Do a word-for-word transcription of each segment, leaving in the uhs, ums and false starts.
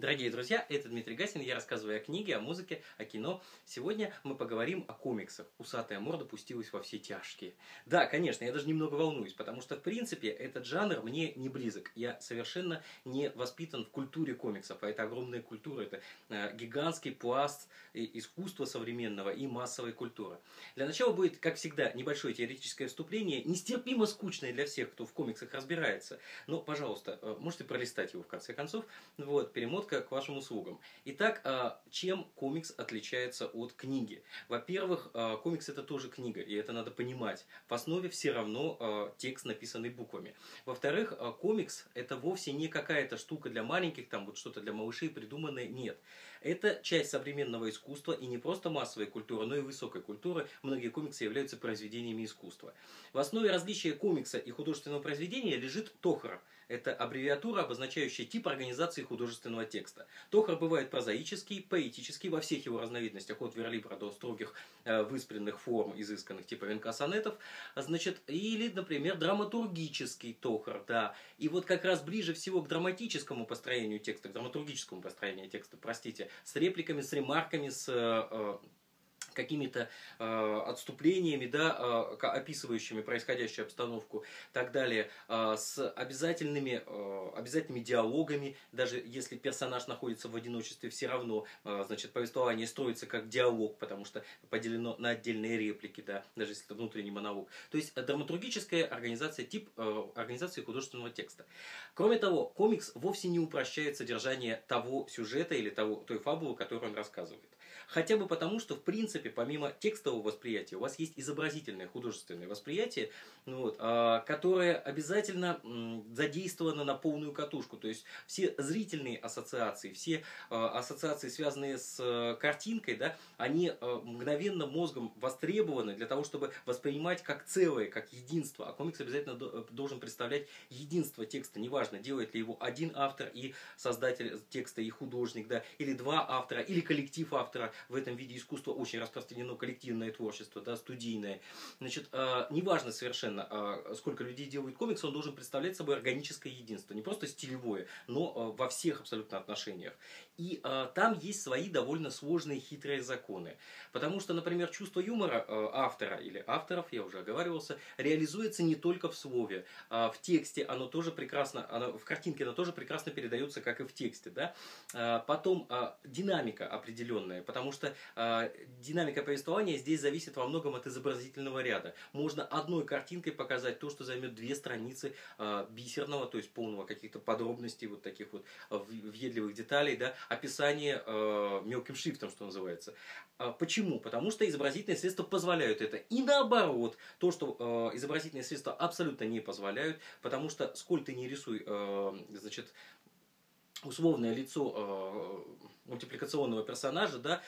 Дорогие друзья, это Дмитрий Гасин, я рассказываю о книге, о музыке, о кино. Сегодня мы поговорим о комиксах. «Усатая морда» пустилась во все тяжкие. Да, конечно, я даже немного волнуюсь, потому что, в принципе, этот жанр мне не близок. Я совершенно не воспитан в культуре комиксов, а это огромная культура, это э, гигантский пласт искусства современного и массовой культуры. Для начала будет, как всегда, небольшое теоретическое вступление, нестерпимо скучное для всех, кто в комиксах разбирается. Но, пожалуйста, э, можете пролистать его в конце концов, вот, перемотка к вашим услугам. Итак, чем комикс отличается от книги? Во-первых, комикс — это тоже книга, и это надо понимать. В основе все равно текст, написанный буквами. Во-вторых, комикс — это вовсе не какая-то штука для маленьких, там вот что-то для малышей придуманное, нет. Это часть современного искусства, и не просто массовой культуры, но и высокой культуры. Многие комиксы являются произведениями искусства. В основе различия комикса и художественного произведения лежит ТОХР. Это аббревиатура, обозначающая тип организации художественного текста. ТОХР бывает прозаический, поэтический, во всех его разновидностях, от верлибра до строгих э, выспренных форм, изысканных типа венка сонетов. Значит, или, например, драматургический ТОХР, да. И вот как раз ближе всего к драматическому построению текста, к драматургическому построению текста, простите, с репликами, с ремарками, с... Э, какими-то э, отступлениями, да, э, описывающими происходящую обстановку и так далее, э, с обязательными, э, обязательными диалогами, даже если персонаж находится в одиночестве, все равно, э, значит, повествование строится как диалог, потому что поделено на отдельные реплики, да, даже если это внутренний монолог. То есть драматургическая организация, тип э, организации художественного текста. Кроме того, комикс вовсе не упрощает содержание того сюжета или того, той фабулы, которую он рассказывает. Хотя бы потому, что, в принципе, помимо текстового восприятия, у вас есть изобразительное художественное восприятие, вот, которое обязательно задействовано на полную катушку. То есть все зрительные ассоциации, все ассоциации, связанные с картинкой, да, они мгновенно мозгом востребованы для того, чтобы воспринимать как целое, как единство. А комикс обязательно должен представлять единство текста. Неважно, делает ли его один автор и создатель текста, и художник, да, или два автора, или коллектив автора. В этом виде искусства очень распространено коллективное творчество, да, студийное. Значит, э, неважно совершенно, э, сколько людей делают комикс, он должен представлять собой органическое единство. Не просто стилевое, но э, во всех абсолютно отношениях. И э, там есть свои довольно сложные, хитрые законы. Потому что, например, чувство юмора э, автора или авторов, я уже оговаривался, реализуется не только в слове. Э, в тексте оно тоже прекрасно, оно, в картинке оно тоже прекрасно передается, как и в тексте. Да? Э, потом э, динамика определенная. Потому что э, динамика повествования здесь зависит во многом от изобразительного ряда. Можно одной картинкой показать то, что займет две страницы э, бисерного, то есть полного каких-то подробностей, вот таких вот э, въедливых деталей, да, описание э, мелким шрифтом, что называется. Э, почему? Потому что изобразительные средства позволяют это. И наоборот, то, что э, изобразительные средства абсолютно не позволяют, потому что сколь ты не рисуй, э, значит, условное лицо э, мультипликационного персонажа, да,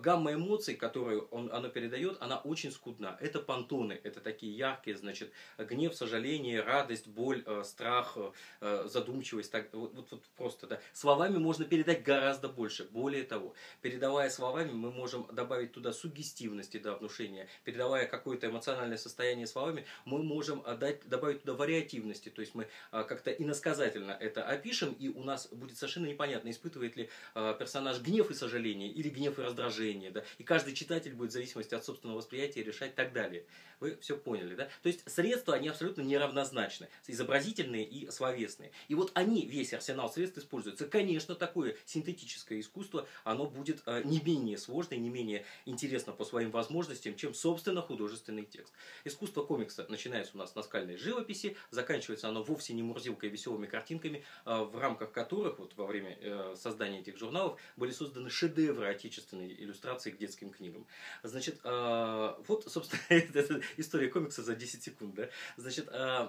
гамма эмоций, которую он, оно передает, она очень скудна. Это понтоны, это такие яркие, значит, гнев, сожаление, радость, боль, э, страх, э, задумчивость, так, вот, вот, вот просто, да. Словами можно передать гораздо больше. Более того, передавая словами, мы можем добавить туда суггестивности, да, внушения. Передавая какое-то эмоциональное состояние словами, мы можем отдать, добавить туда вариативности, то есть мы э, как-то иносказательно это опишем, и у нас будет совершенно непонятно, испытывает ли э, персонаж наш гнев и сожаление, или гнев и раздражение, да, и каждый читатель будет в зависимости от собственного восприятия решать и так далее. Вы все поняли, да? То есть средства, они абсолютно неравнозначны, изобразительные и словесные. И вот они, весь арсенал средств используются. Конечно, такое синтетическое искусство, оно будет э, не менее сложное, не менее интересно по своим возможностям, чем, собственно, художественный текст. Искусство комикса начинается у нас на скальной живописи, заканчивается оно вовсе не мурзилкой и веселыми картинками, э, в рамках которых, вот во время э, создания этих журналов, были созданы шедевры отечественной иллюстрации к детским книгам. Значит, э, вот, собственно, это история комикса за десять секунд, да? Значит, э,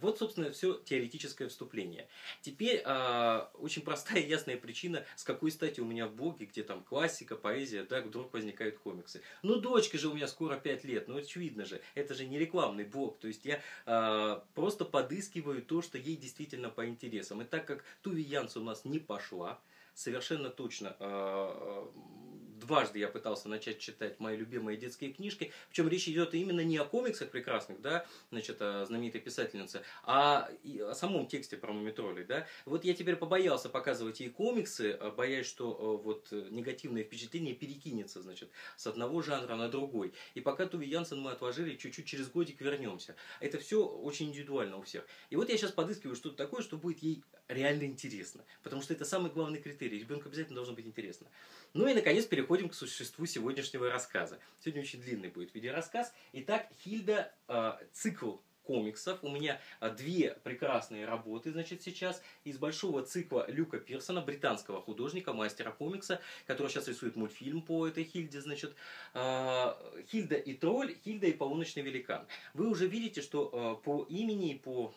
вот, собственно, все теоретическое вступление. Теперь э, очень простая и ясная причина, с какой стати у меня в блоге, где там классика, поэзия, да, вдруг возникают комиксы. Ну, дочке же у меня скоро пять лет, ну, очевидно же, это же не рекламный блог, то есть я э, просто подыскиваю то, что ей действительно по интересам. И так как Туве Янссон у нас не пошла, совершенно точно дважды я пытался начать читать мои любимые детские книжки, причем речь идет именно не о комиксах прекрасных, да, значит, о знаменитой писательнице, а о самом тексте про мумитроллей, да. Вот я теперь побоялся показывать ей комиксы, боясь, что вот негативное впечатление перекинется, значит, с одного жанра на другой. И пока Туве Янссон мы отложили, чуть-чуть через годик вернемся. Это все очень индивидуально у всех. И вот я сейчас подыскиваю что-то такое, что будет ей реально интересно. Потому что это самый главный критерий. Ребенку обязательно должно быть интересно. Ну и, наконец, переходим к существу сегодняшнего рассказа. Сегодня очень длинный будет видеорассказ. Итак, Хильда, э, цикл комиксов. У меня две прекрасные работы, значит, сейчас из большого цикла Люка Пирсона, британского художника, мастера комикса, который сейчас рисует мультфильм по этой Хильде, значит, Хильда и тролль, Хильда и полуночный великан. Вы уже видите, что по имени и по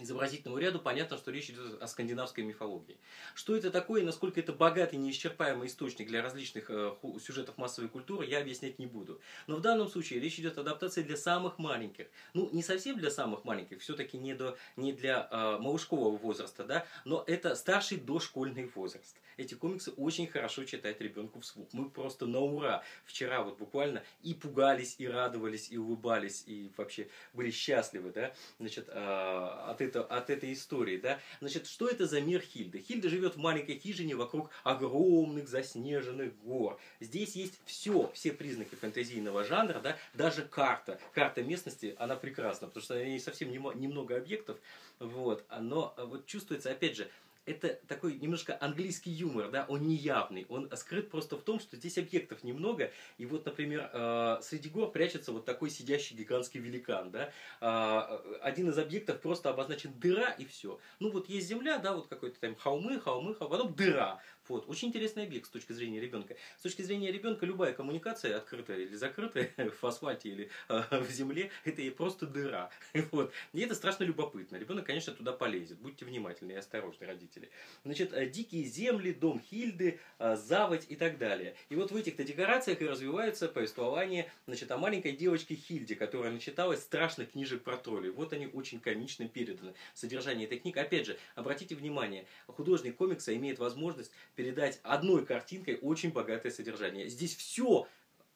изобразительному ряду понятно, что речь идет о скандинавской мифологии. Что это такое, насколько это богатый, неисчерпаемый источник для различных э, сюжетов массовой культуры, я объяснять не буду. Но в данном случае речь идет о адаптации для самых маленьких. Ну, не совсем для самых маленьких, все-таки не, не для э, малышкового возраста, да, но это старший дошкольный возраст. Эти комиксы очень хорошо читать ребенку вслух. Мы просто на ура вчера вот буквально и пугались, и радовались, и улыбались, и вообще были счастливы, да, значит, э, от этого от этой истории, да? Значит, что это за мир Хильды? Хильда живет в маленькой хижине вокруг огромных заснеженных гор. Здесь есть все, все признаки фэнтезийного жанра, да? Даже карта. Карта местности, она прекрасна, потому что на ней совсем немного объектов, вот. Но вот чувствуется, опять же, это такой немножко английский юмор, да, он неявный, он скрыт просто в том, что здесь объектов немного, и вот, например, э, среди гор прячется вот такой сидящий гигантский великан, да, э, один из объектов просто обозначен дыра, и все. Ну вот есть земля, да, вот какой-то там холмы, холмы, холмы, потом дыра. Вот. Очень интересный объект с точки зрения ребенка. С точки зрения ребенка любая коммуникация, открытая или закрытая, в асфальте или э, в земле, это и просто дыра. Вот. И это страшно любопытно. Ребенок, конечно, туда полезет. Будьте внимательны и осторожны, родители. Значит, дикие земли, дом Хильды, э, заводь и так далее. И вот в этих-то декорациях и развивается повествование, значит, о маленькой девочке Хильде, которая начиталась страшных книжек про троллей. Вот они очень комично переданы. Содержание этой книги. Опять же, обратите внимание, художник комикса имеет возможность передать одной картинкой очень богатое содержание. Здесь все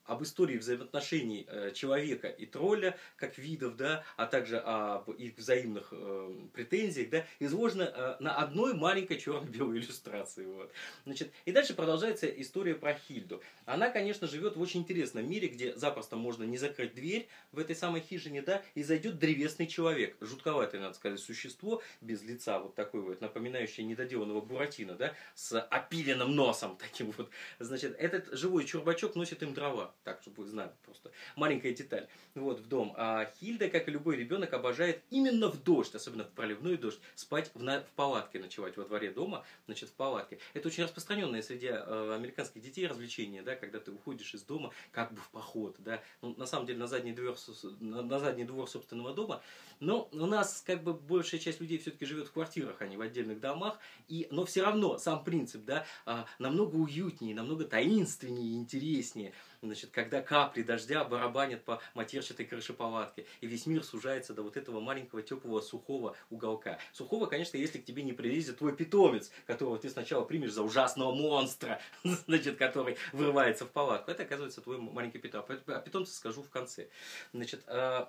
об истории взаимоотношений человека и тролля, как видов, да, а также об их взаимных э, претензиях, да, изложено э, на одной маленькой черно-белой иллюстрации. Вот. Значит, и дальше продолжается история про Хильду. Она, конечно, живет в очень интересном мире, где запросто можно не закрыть дверь в этой самой хижине, да, и зайдет древесный человек, жутковатое, надо сказать, существо, без лица, вот такое вот, напоминающее недоделанного Буратино, да, с опиленным носом таким вот. Значит, этот живой чурбачок носит им дрова. Так, чтобы вы знали, просто маленькая деталь. Вот, в дом. А Хильда, как и любой ребенок, обожает именно в дождь, особенно в проливной дождь, спать в, на... в палатке, ночевать во дворе дома, значит, в палатке. Это очень распространенное среди э, американских детей развлечение, да, когда ты уходишь из дома как бы в поход, да. Ну, на самом деле, на задний двор, на задний двор собственного дома. Но у нас, как бы, большая часть людей все-таки живет в квартирах, а не в отдельных домах. И... Но все равно сам принцип, да, э, намного уютнее, намного таинственнее и интереснее. Значит, когда капли дождя барабанят по матерчатой крыше палатки, и весь мир сужается до вот этого маленького, теплого, сухого уголка. Сухого, конечно, если к тебе не прилезет твой питомец, которого ты сначала примешь за ужасного монстра, значит, который врывается в палатку. Это, оказывается, твой маленький питомец. О питомце скажу в конце. Значит,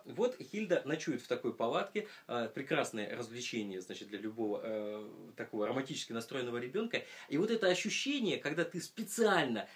вот Хильда ночует в такой палатке. Прекрасное развлечение, значит, для любого такого романтически настроенного ребенка. И вот это ощущение, когда ты специально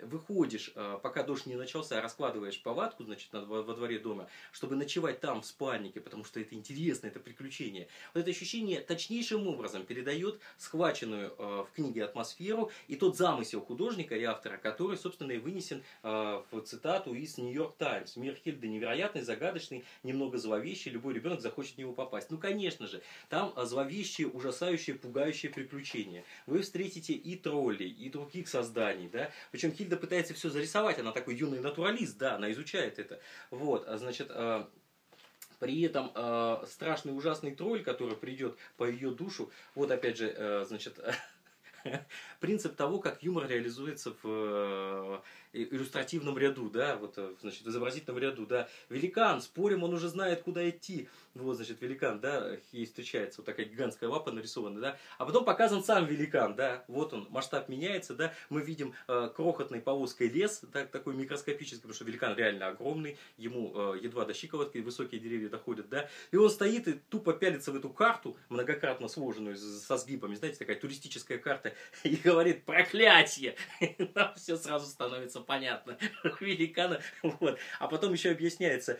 выходишь, пока дождь не начался, раскладываешь палатку, значит, во дворе дома, чтобы ночевать там, в спальнике, потому что это интересно, это приключение. Вот это ощущение точнейшим образом передает схваченную э, в книге атмосферу и тот замысел художника и автора, который, собственно, и вынесен э, в цитату из New York Times. «Мир Хильды невероятный, загадочный, немного зловещий, любой ребенок захочет в него попасть». Ну, конечно же, там зловещие, ужасающие, пугающие приключения. Вы встретите и троллей, и других созданий, да? Причем Хильда пытается все зарисовать. Она такой юный натуралист, да, она изучает это. Вот, значит, э, при этом э, страшный ужасный тролль, который придет по ее душу, вот опять же, э, значит... принцип того, как юмор реализуется в иллюстративном ряду, да, вот, значит, в изобразительном ряду, да. Великан, спорим, он уже знает, куда идти. Вот, значит, великан, да, ей встречается, вот такая гигантская лапа нарисована, да. А потом показан сам великан, да, вот он, масштаб меняется, да, мы видим э, крохотной полоской лес, да, такой микроскопический, потому что великан реально огромный, ему э, едва до щиколотки, высокие деревья доходят, да. И он стоит и тупо пялится в эту карту, многократно сложенную со сгибами, знаете, такая туристическая карта, и говорит: проклятие! Нам все сразу становится понятно. Великана, вот. А потом еще объясняется,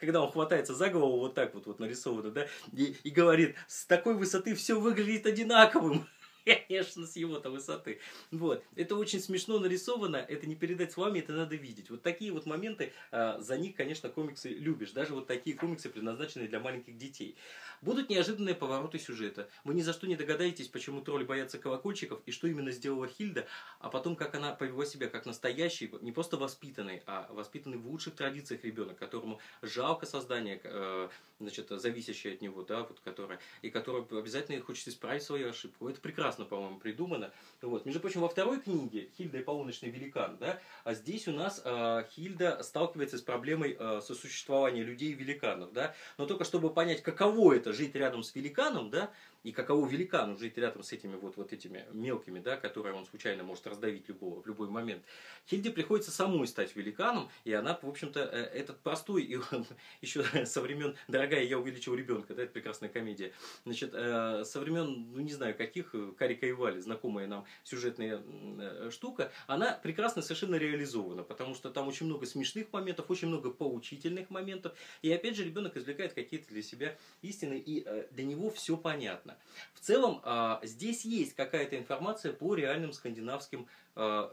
когда он хватается за голову, вот так вот, вот нарисовано, да, и, и говорит: с такой высоты все выглядит одинаковым. Конечно, с его-то высоты. Вот. Это очень смешно нарисовано, это не передать словами, это надо видеть. Вот такие вот моменты, э, за них, конечно, комиксы любишь. Даже вот такие комиксы, предназначенные для маленьких детей. Будут неожиданные повороты сюжета. Вы ни за что не догадаетесь, почему тролли боятся колокольчиков, и что именно сделала Хильда, а потом, как она повела себя, как настоящий, не просто воспитанный, а воспитанный в лучших традициях ребенок, которому жалко создание, э, значит, зависящее от него, да, вот, которое, и которое обязательно хочет исправить свою ошибку. Это прекрасно, по-моему, придумано. Вот. Между прочим, во второй книге «Хильда и полуночный великан», да, а здесь у нас э, Хильда сталкивается с проблемой э, сосуществования людей и великанов. Да? Но только чтобы понять, каково это жить рядом с великаном, да, и каково великану жить рядом с этими вот, вот этими мелкими, да, которые он случайно может раздавить любого, в любой момент. Хильде приходится самой стать великаном, и она, в общем-то, этот простой, и еще со времен «Дорогая, я увеличил ребенка», да, это прекрасная комедия, значит, со времен, ну не знаю, каких, Карика и Вали, знакомая нам сюжетная штука, она прекрасно совершенно реализована, потому что там очень много смешных моментов, очень много поучительных моментов, и опять же ребенок извлекает какие-то для себя истины, и для него все понятно. В целом, здесь есть какая-то информация по реальным скандинавским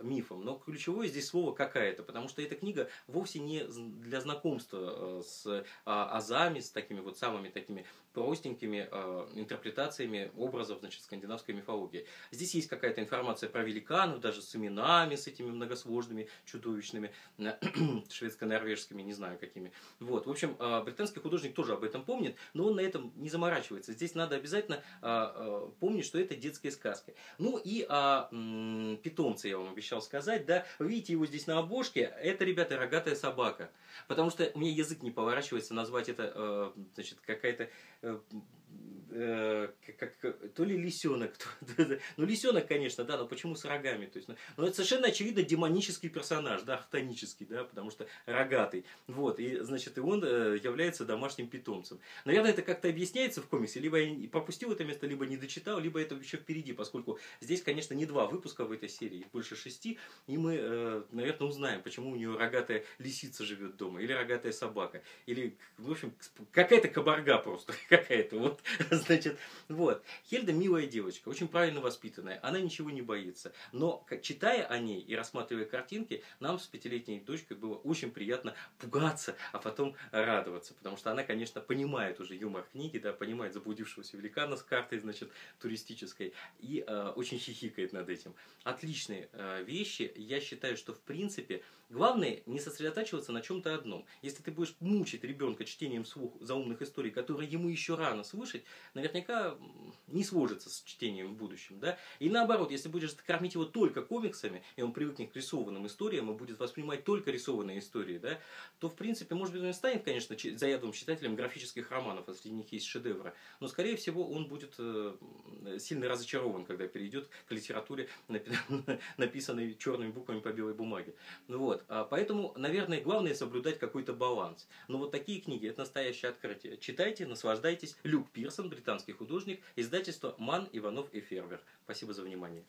мифам, но ключевое здесь слово «какая-то», потому что эта книга вовсе не для знакомства с азами, с такими вот самыми такими простенькими интерпретациями образов, значит, скандинавской мифологии. Здесь есть какая-то информация про великанов, даже с именами, с этими многосложными, чудовищными, шведско-норвежскими, не знаю какими. Вот. В общем, британский художник тоже об этом помнит, но он на этом не заморачивается. Здесь надо обязательно помнить, что это детские сказки. Ну и о питомце я вам обещал сказать, да, видите его здесь на обложке, это, ребята, рогатая собака, потому что у меня язык не поворачивается назвать это, значит, какая-то... Как, то ли лисенок, то, да, ну лисенок, конечно, да, но почему с рогами? То есть, ну, ну, это совершенно очевидно демонический персонаж, да, хтонический, да, потому что рогатый, вот, и, значит, и он э, является домашним питомцем. Наверное, это как-то объясняется в комиксе, либо я пропустил это место, либо не дочитал, либо это еще впереди, поскольку здесь, конечно, не два выпуска в этой серии, их больше шести, и мы, э, наверное, узнаем, почему у нее рогатая лисица живет дома, или рогатая собака, или, в общем, какая-то кабарга просто, какая-то, вот. Значит, вот. Хильда милая девочка, очень правильно воспитанная, она ничего не боится. Но, читая о ней и рассматривая картинки, нам с пятилетней дочкой было очень приятно пугаться, а потом радоваться. Потому что она, конечно, понимает уже юмор книги, да, понимает заблудившегося великана с картой, значит, туристической, и э, очень хихикает над этим. Отличные э, вещи. Я считаю, что, в принципе, главное не сосредотачиваться на чем-то одном. Если ты будешь мучить ребенка чтением вслух заумных историй, которые ему еще рано слышать, наверняка не сложится с чтением в будущем, да? И наоборот, если будешь кормить его только комиксами, и он привыкнет к рисованным историям, и будет воспринимать только рисованные истории, да, то, в принципе, может быть, он станет, конечно, заядлым читателем графических романов, а среди них есть шедевры, но, скорее всего, он будет сильно разочарован, когда перейдет к литературе, написанной черными буквами по белой бумаге. Вот. Поэтому, наверное, главное соблюдать какой-то баланс. Но вот такие книги – это настоящее открытие. Читайте, наслаждайтесь. Люк Пирсон, британский художник, издательство «Манн, Иванов и Фербер». Спасибо за внимание.